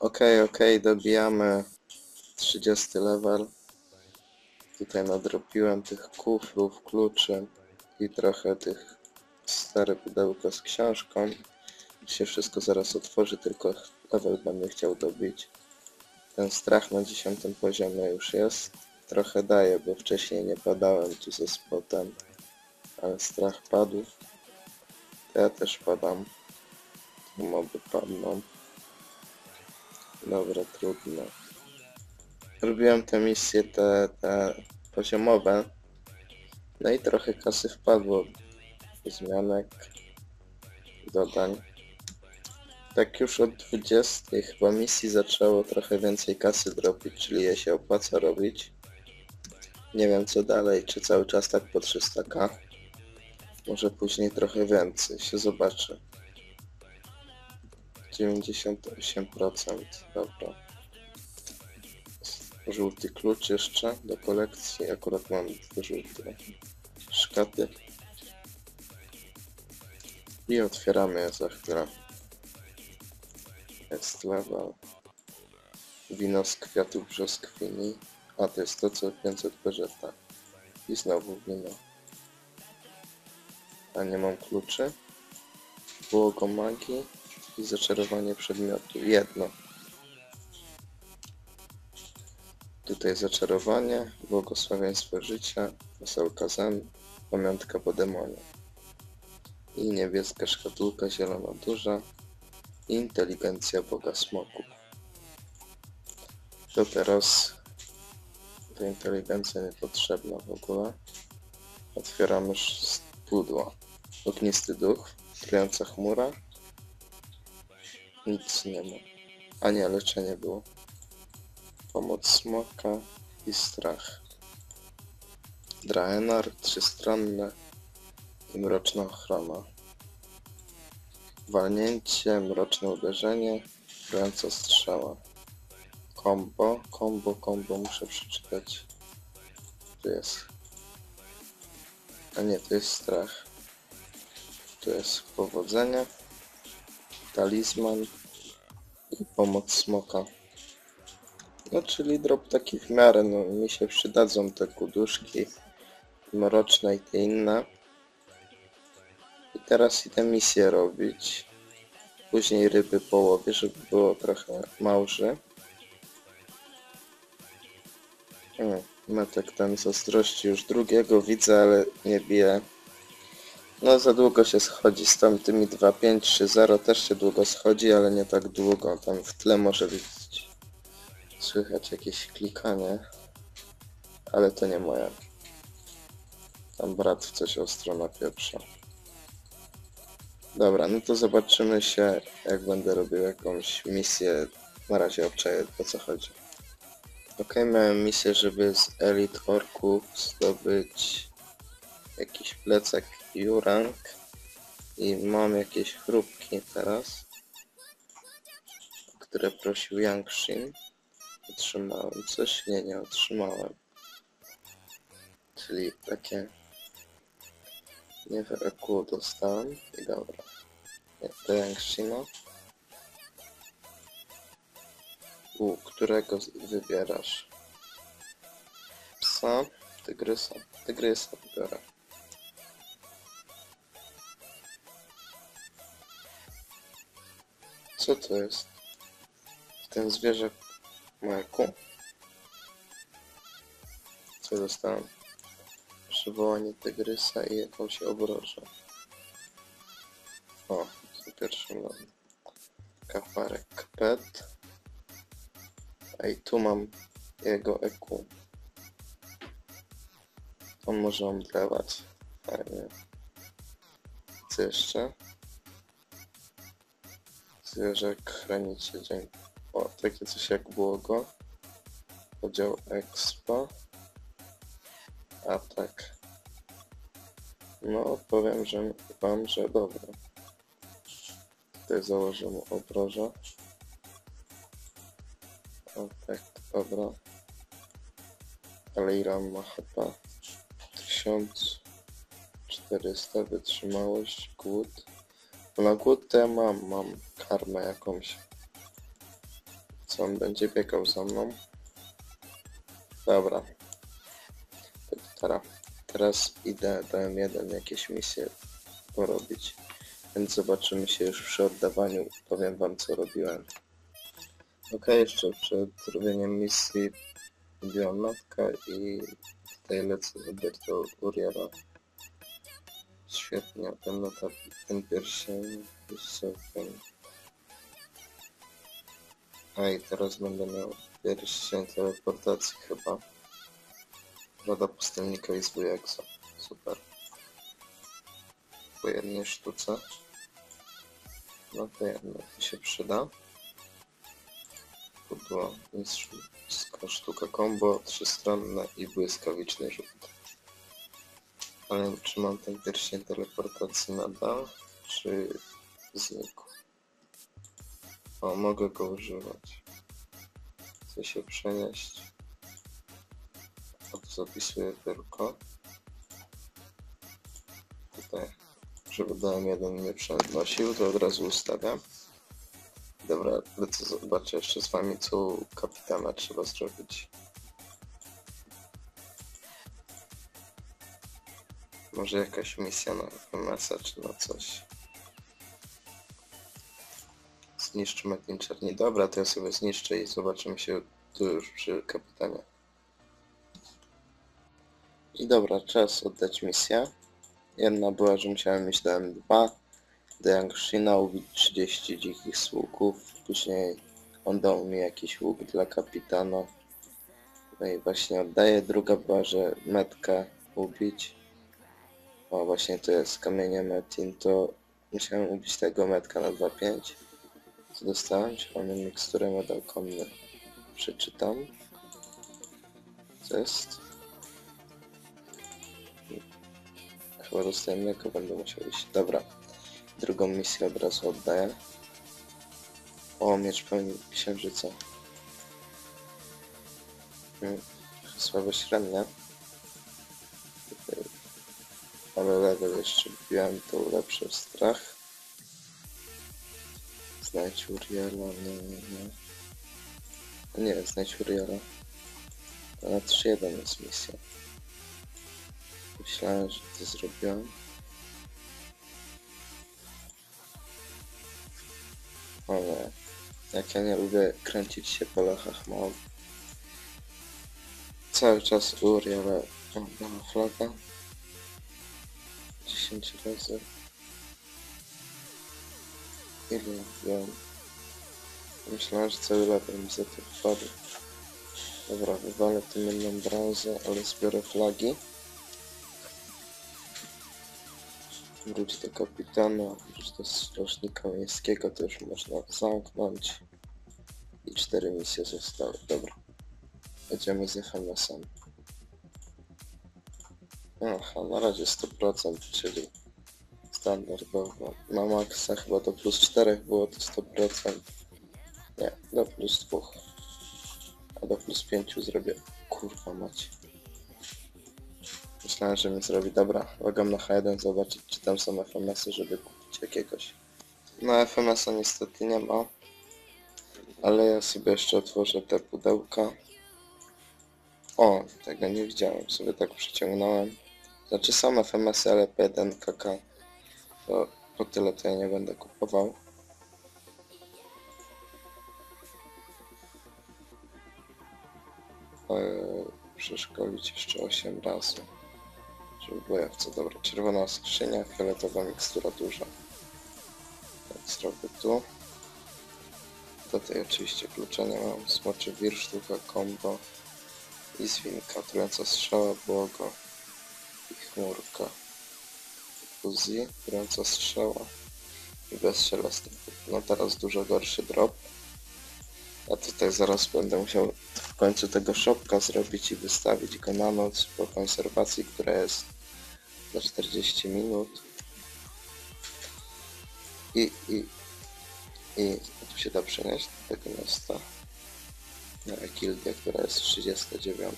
Okej, dobijamy 30 level. Tutaj nadrobiłem tych kuflów, kluczy i trochę tych stare pudełko z książką. Się wszystko zaraz otworzy, tylko level będę chciał dobić. Ten strach na 10 poziomie już jest. Trochę daje, bo wcześniej nie padałem tu ze spotem. Ale strach padł. Ja też padam. Tu moby padną. Dobra, trudno. Robiłem te misje, te poziomowe. No i trochę kasy wpadło. Zmianek. Dodań. Tak już od 20 chyba misji zaczęło trochę więcej kasy dropić, czyli je się opłaca robić. Nie wiem co dalej, czy cały czas tak po 300k. Może później trochę więcej, się zobaczy. 98%, dobra. Żółty klucz jeszcze do kolekcji, akurat mam żółte szkaty. I otwieramy je za chwilę. Jest level. Wino z kwiatu brzoskwini. A to jest to co 500 peżeta. I znowu wino. A nie mam kluczy. Błogo magii. I zaczarowanie przedmiotu. Jedno. Tutaj zaczarowanie. Błogosławieństwo życia. Wesołka zen. Pamiątka po demonie. I niebieska szkatułka, zielona duża. I inteligencja Boga Smoku. To teraz ta inteligencja niepotrzebna w ogóle. Otwieramy pudło. Ognisty duch, trująca chmura. Nic nie ma. A nie, leczenie było. Pomoc smoka i strach. Draenar, trzystronne. I mroczna ochrona. Walnięcie, mroczne uderzenie, trująca strzała. Combo, muszę przeczytać. Tu jest. A nie, to jest strach. Tu jest powodzenie, talizman i pomoc smoka. No czyli drop taki w miarę, no mi się przydadzą te kuduszki mroczne i te inne. Teraz i te misje robić. Później ryby połowie, żeby było trochę małży. Metek ten zazdrości już drugiego widzę, ale nie bije. No za długo się schodzi z tamtymi 2, 5, 3, 0. Też się długo schodzi, ale nie tak długo. Tam w tle może być słychać jakieś klikanie. Ale to nie moja. Tam brat w coś ostro napieprza. Dobra, no to zobaczymy się, jak będę robił jakąś misję. Na razie obczaję, o co chodzi. Okej, miałem misję, żeby z Elite Orków zdobyć jakiś plecak U-Rank. I mam jakieś chrupki teraz, które prosił Yangshin. Otrzymałem coś? Nie otrzymałem. Czyli takie... Nie w EQ dostałem i dobra. Do Yangshina. Którego wybierasz? Psa? Tygrysa? Tygrysa wybiorę. Co to jest? Ten zwierzak ma EQ? Co dostałem? Przywołanie tygrysa i jakąś obrożę. O, za pierwszym razem. Kaparek pet. A i tu mam jego EQ. On może omdlewać. Fajnie. Co jeszcze? Zwierzak chronicie dzięki. O, takie coś jak błogo. Podział expa. A tak. No, powiem że wam, że dobra. Tutaj założę mu obrożę. O tak, dobra. Ale ile ma HP? 1400 wytrzymałość, głód. No głód to ja mam karmę jakąś. co on będzie biegał za mną. Dobra. Teraz idę do M1 jakieś misje porobić. Więc zobaczymy się już przy oddawaniu. Powiem wam, co robiłem. Ok, jeszcze przed robieniem misji robiłam matkę i tutaj lecę wybiec do Uriela. Świetnie, ten pierwszy jest super. A i teraz będę miał pierścień teleportacji chyba. Rada pustelnika i zły egzo. Super. Po jednej sztuce. No to jedno się przyda. Pudło, niska sztuka combo, trzystronne i błyskawiczny rzut. Ale czy mam ten pierścień teleportacji nadal, czy znikł? O, mogę go używać. Chcę się przenieść. Zapisuję tylko. Tutaj, żeby DM1 mnie przenosił, to od razu ustawiam. Dobra, zobaczę jeszcze z wami, co u kapitana trzeba zrobić. Może jakaś misja na FMS-a czy na coś. Zniszczy metniczarnię. Dobra, to ja sobie zniszczę i zobaczymy się tu już przy kapitanie. I dobra, czas oddać misję. Jedna była, że musiałem mieć do M2, do Yangshina, ubić 30 dzikich sługów. Później on dał mi jakiś łuk dla kapitana. No i właśnie oddaję. Druga była, że metkę ubić. O, właśnie to jest kamienie metin, to musiałem ubić tego metka na 2.5. Co dostałem? Mamy miksturę medal konny. Przeczytam. Co jest? Chyba dostałem mleko, będę musiał iść. Dobra. Drugą misję od razu oddaję. O, miecz pełni księżyca. Słabość ranna. Ale level jeszcze wbiłem, to ulepszył strach. Znajdź Uriela, nie, znajdź Uriela. To na 3.1 jest misja. Myślałem, że to zrobiłem. O nie. Jak ja nie lubię kręcić się po lachach małych. Cały czas Uriela. Mam flaga. 10 razy. Ile wiem. Myślałem, że cały level mi za to wpadł. Dobra, wywalę tym jedną brązę, ale zbiorę flagi. Wróć do kapitana, wróć do strażnika miejskiego, to już można zamknąć. I 4 misje zostały, dobra. Jedziemy z FMS-em. Aha, na razie 100%, czyli standardowo. Na maksa chyba do plus 4 było to 100%. Nie, do plus 2. A do plus 5 zrobię. Kurwa macie. Myślałem, że mi zrobi. Dobra, logam na H1 zobaczyć, czy tam są FMS-y, żeby kupić jakiegoś. No FMS-a niestety nie ma. Ale ja sobie jeszcze otworzę te pudełka. O, tego nie widziałem, sobie tak przyciągnąłem. Znaczy są FMS-y, ale P1, KK. To po tyle to ja nie będę kupował. Przeszkolić jeszcze 8 razy. Żeby było jawce. Dobra, czerwona skrzynia, fioletowa mikstura duża. Tak zrobię tu. Do tej oczywiście klucza nie mam. Smoczy wir, sztuka, kombo i zwinka. Trująca strzała, błogo i chmurka. Fuzji, trująca strzała i bezszelestny. No teraz dużo gorszy drop. Ja tutaj zaraz będę musiał w końcu tego shopka zrobić i wystawić go na noc po konserwacji, która jest na 40 minut. Tu się da przenieść do tego miasta. Na gildię, która jest 39.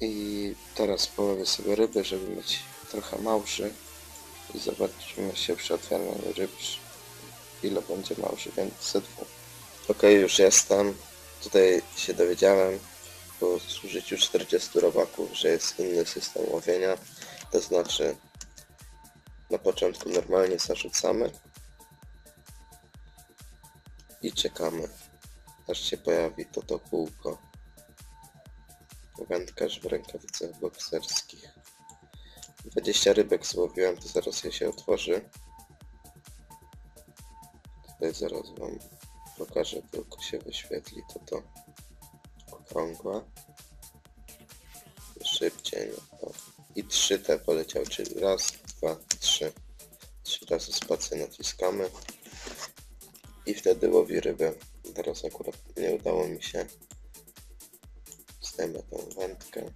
I teraz połowię sobie ryby, żeby mieć trochę małży. I zobaczymy się przy otwieraniu ryb, ile będzie małży, więc 102. Okej, już jestem. Tutaj się dowiedziałem po zużyciu 40 robaków, że jest inny system łowienia. To znaczy, na początku normalnie zarzucamy i czekamy, aż się pojawi to kółko. Wędkarz w rękawicach bokserskich. 20 rybek złowiłem, to zaraz je się otworzy. Tutaj zaraz wam pokażę, tylko się wyświetli to okrągła. Szybciej. No. I 3 te poleciał, czyli raz, dwa, trzy. 3 razy spację naciskamy. I wtedy łowi rybę. Teraz akurat nie udało mi się. Zdejmę tą wędkę.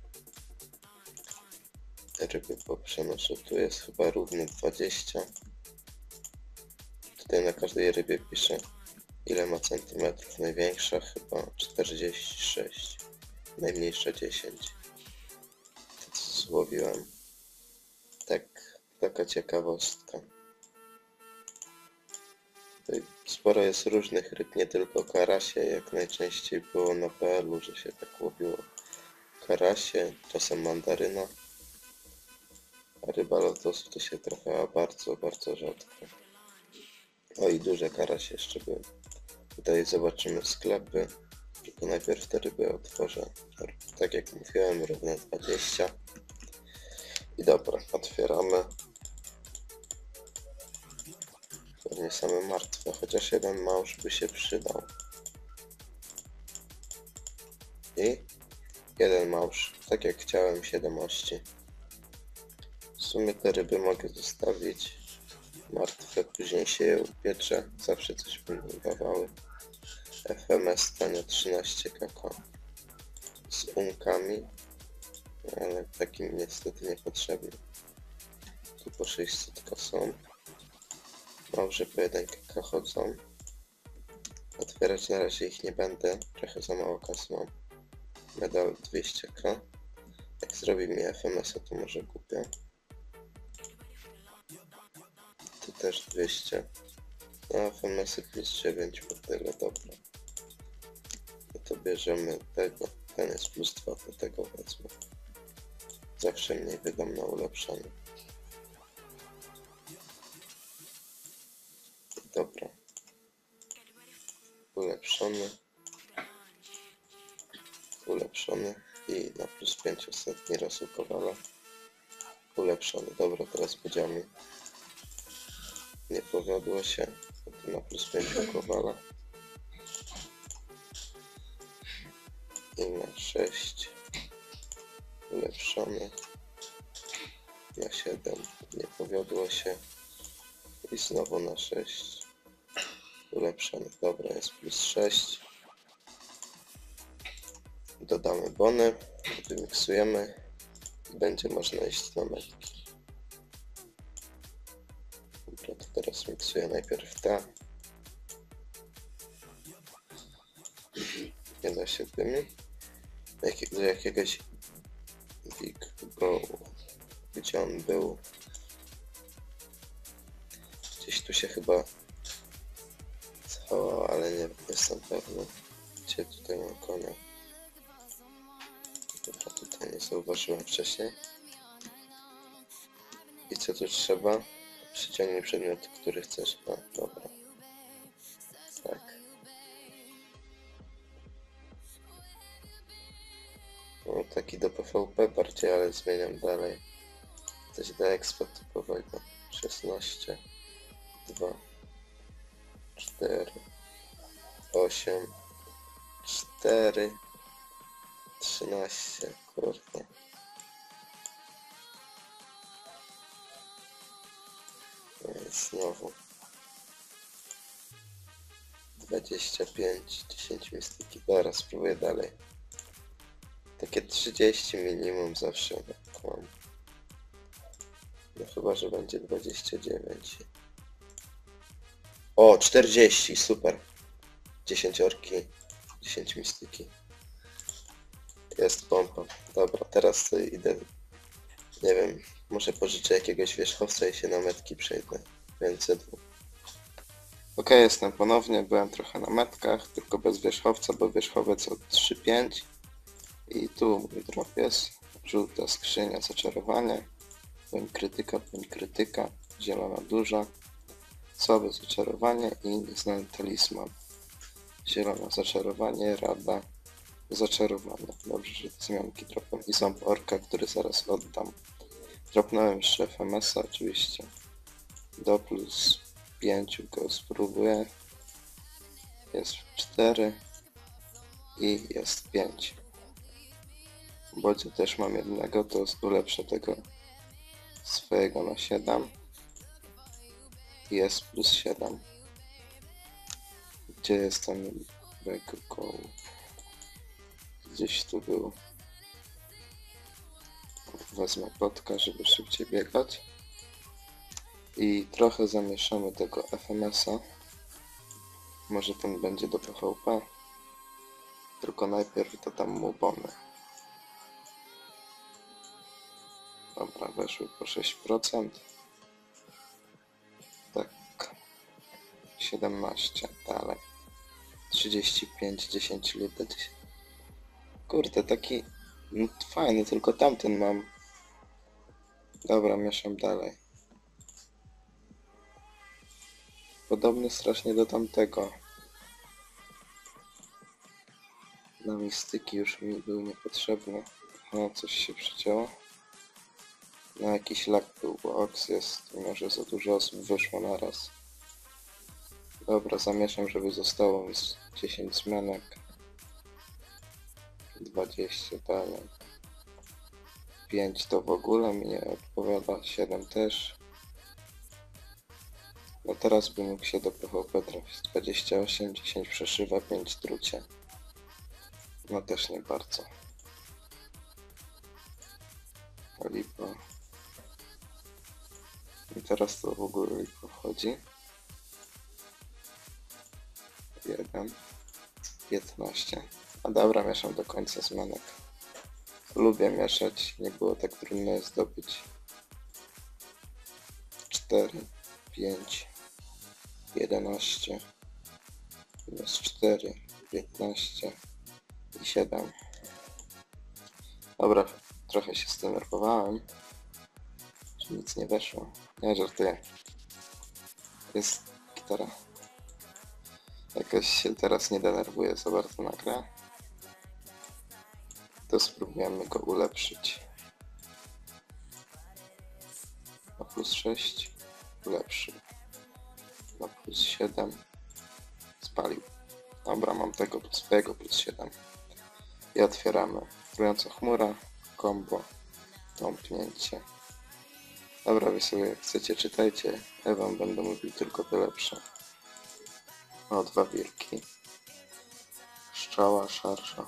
Ryby po przenoszę. Tu jest chyba równy 20. Tutaj na każdej rybie piszę, ile ma centymetrów. Największa chyba 46. Najmniejsza 10. To co złowiłem. Tak, taka ciekawostka. Tutaj sporo jest różnych ryb, nie tylko karasie, jak najczęściej było na PL-u, że się tak łowiło. Karasie, czasem mandaryna. A ryba lotosu to się trafiała bardzo, bardzo rzadko. O, i duże karasie jeszcze były. Tutaj zobaczymy sklepy. Tylko najpierw te ryby otworzę. Tak jak mówiłem, równe 20. I dobra, otwieramy. Pewnie same martwe, chociaż jeden małż by się przydał. I jeden małż, tak jak chciałem, 7 ości. W sumie te ryby mogę zostawić martwe, później się je upiecze, zawsze coś będą dawały. FMS tania 13 kk z umkami, ale takim niestety niepotrzebnym. Tu po 600 są. Małże po 1 kk chodzą. Otwierać na razie ich nie będę, trochę za mało kas mam. Medal 200 kk. Jak zrobi mi FMS-a, to może kupię. Tu też 200. No, FMS-y plus 9 po tyle, dobra. No to bierzemy tego. Ten jest plus 2, do tego wezmę. Zawsze mniej wydam na ulepszanie. Dobra. Ulepszony. Ulepszony. I na plus 5 ostatni raz u Kowala. Ulepszony. Dobra, teraz podziamy. Nie powiodło się. Na plus 5 u Kowala. I na 6. Ulepszony. Na 7. Nie powiodło się. I znowu na 6. Ulepszony. Dobra, jest plus 6. Dodamy bony, wymiksujemy i będzie można iść na metki. Dobra, to teraz miksuję najpierw ta. Nie da się dymi. Do jakiegoś Big Go, gdzie on był. Gdzieś tu się chyba schował, ale nie jestem pewny, gdzie tutaj mam konia. Dobra, tutaj nie zauważyłem wcześniej. I co tu trzeba? Przyciągnij przedmiot, który chcesz. No, dobra. Tak. No, taki do PvP bardziej, ale zmieniam dalej. Coś do expo typowego. 16. 2, 4, 8, 4, 13, kurde. No i znowu 25, 10 mistyki. Dobra, spróbuję dalej. Takie 30 minimum zawsze mam. No chyba, że będzie 29. O, 40, super. 10 orki, 10 mistyki. Jest pompa. Dobra, teraz to idę. Nie wiem, może pożyczę jakiegoś wierzchowca i się na metki przejdę. Więcej dwóch. Ok, jestem ponownie, byłem trochę na metkach, tylko bez wierzchowca, bo wierzchowiec od 3-5. I tu mój dropies, żółta skrzynia, zaczarowanie, bym krytyka, zielona duża, słabe zaczarowanie i nieznany talisman. Zielona zaczarowanie, rada, zaczarowanie. Dobrze, że te zmianki dropą i ząb orka, który zaraz oddam. Dropnąłem szefa mesa oczywiście. Do plus 5 go spróbuję. Jest 4 i jest 5. Bodzie też mam jednego, to ulepszę tego swojego na 7. Jest plus 7. Gdzie jest ten koło? Gdzieś tu był. Wezmę potka, żeby szybciej biegać. I trochę zamieszamy tego FMS-a. Może ten będzie do PvP. Tylko najpierw to tam mu bomy. Dobra, weszły po 6%. Tak. 17, dalej. 35, 10 litrów. Kurde, taki no, fajny, tylko tamten mam. Dobra, mieszam dalej. Podobny strasznie do tamtego. Na mistyki już mi był niepotrzebny. No, coś się przycięło. No, jakiś lag był, bo oks jest. Może za dużo osób wyszło naraz. Dobra, zamieszam, żeby zostało mi 10 zmianek. 20 dalej. 5 to w ogóle mi nie odpowiada, 7 też. No teraz bym mógł się do PvP trafić. 28, 10 przeszywa, 5 trucie. No też nie bardzo. Lipa. I teraz to w ogóle lipa wchodzi. 1, 15. A dobra, mieszam do końca zmianek. Lubię mieszać, nie było tak trudno je zdobyć. 4, 5, 11, minus 4, 15 i 7. Dobra, trochę się zdenerwowałem, że nic nie weszło. Nie, żartuję. Jest gitara. Jakoś się teraz nie denerwuję za bardzo na grę. To spróbujemy go ulepszyć. Na plus 6 ulepszył. Na plus 7 spalił. Dobra, mam tego swojego plus 7. I otwieramy. Trująca chmura, kombo, tąpnięcie. Dobra, wy sobie jak chcecie czytajcie, ja wam będę mówił tylko te lepsze. O, dwa wilki. Szczała, szarsza.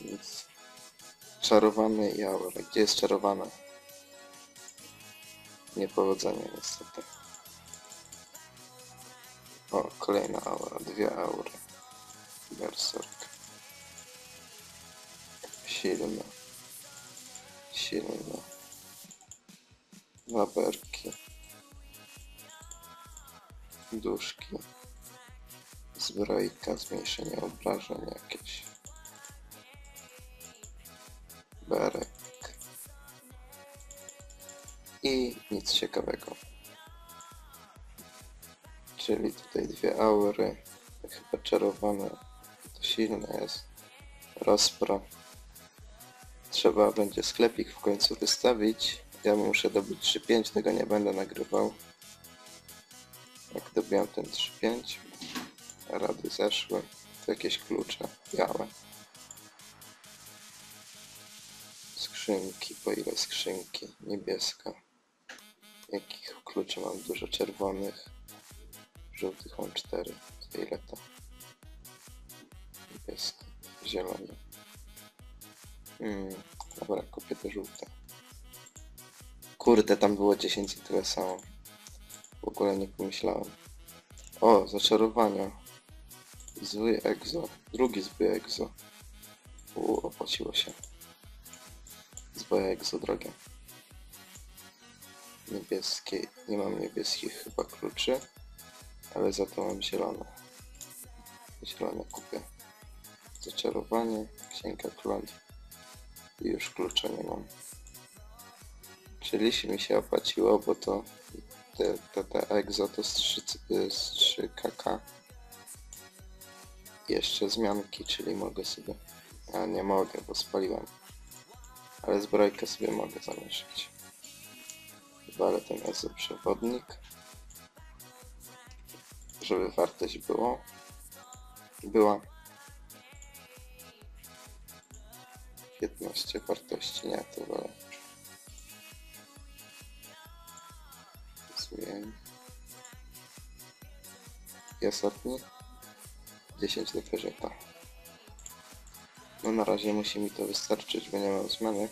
Nic. Czarowany i aura. Gdzie jest czarowana? Niepowodzenie niestety. O, kolejna aura. Dwie aury. Berserk. Silny. Silny. Dwa berki. Duszki. Zbrojka. Zmniejszenie obrażeń jakieś. Berek. I nic ciekawego. Czyli tutaj dwie aury. Chyba czarowane. To silne jest. Rozpro. Trzeba będzie sklepik w końcu wystawić. Ja muszę dobyć 3-5, tego nie będę nagrywał. Jak dobiłem ten 3-5. Rady zeszły. To jakieś klucze białe. Skrzynki, po ile skrzynki? Niebieska. Jakich kluczy mam dużo? Czerwonych. Żółtych mam 4. To ile to? Niebieska. Zielony. Dobra, kupię te żółte. Kurde, tam było 10 i tyle samo. W ogóle nie pomyślałem. O, zaczarowania. Zły egzo. Drugi zły egzo. Opłaciło się. Zły egzo drogie. Niebieskie. Nie mam niebieskich chyba kluczy. ale za to mam zielone. Zielone kupię. Zaczarowanie, księga klątw i już klucza nie mam. Czyli mi się opłaciło, bo to te egzo to z 3kk. Jeszcze zmianki, czyli mogę sobie... A nie mogę, bo spaliłem. Ale zbrojkę sobie mogę zamieszczyć. Wywalę ten egzo przewodnik, żeby wartość była 15 wartości, nie, to wolę. Zmień. I ostatni 10 do ferzyta. No na razie musi mi to wystarczyć, bo nie mam zmianek.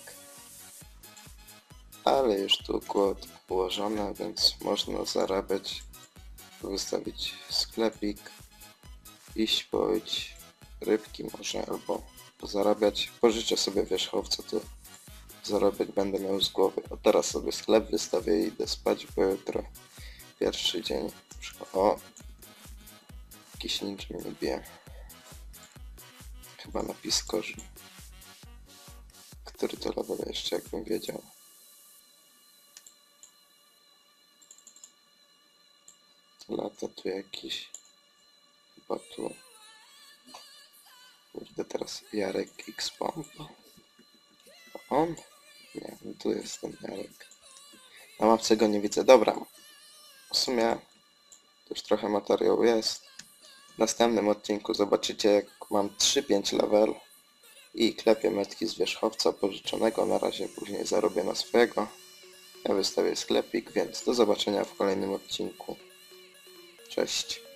Ale już tu kłod ułożone, więc można zarabiać, wystawić sklepik, iść poić rybki może, albo zarabiać. Pożyczę sobie wierzchowca, to zarabiać będę miał z głowy. A teraz sobie sklep wystawię i idę spać, bo jutro pierwszy dzień. O! Jakiś niczym nie bije. Chyba napis korzy. Który to level jeszcze, jakbym wiedział. Lata tu jakiś. Chyba tu. Kurde, teraz Jarek X-Pomp. On? Nie, tu jest ten Jarek. Na mapce go nie widzę. Dobra. W sumie już trochę materiału jest. W następnym odcinku zobaczycie, jak mam 3-5 level i klepię metki z wierzchowca pożyczonego. Na razie później zarobię na swojego. Ja wystawię sklepik, więc do zobaczenia w kolejnym odcinku. Cześć.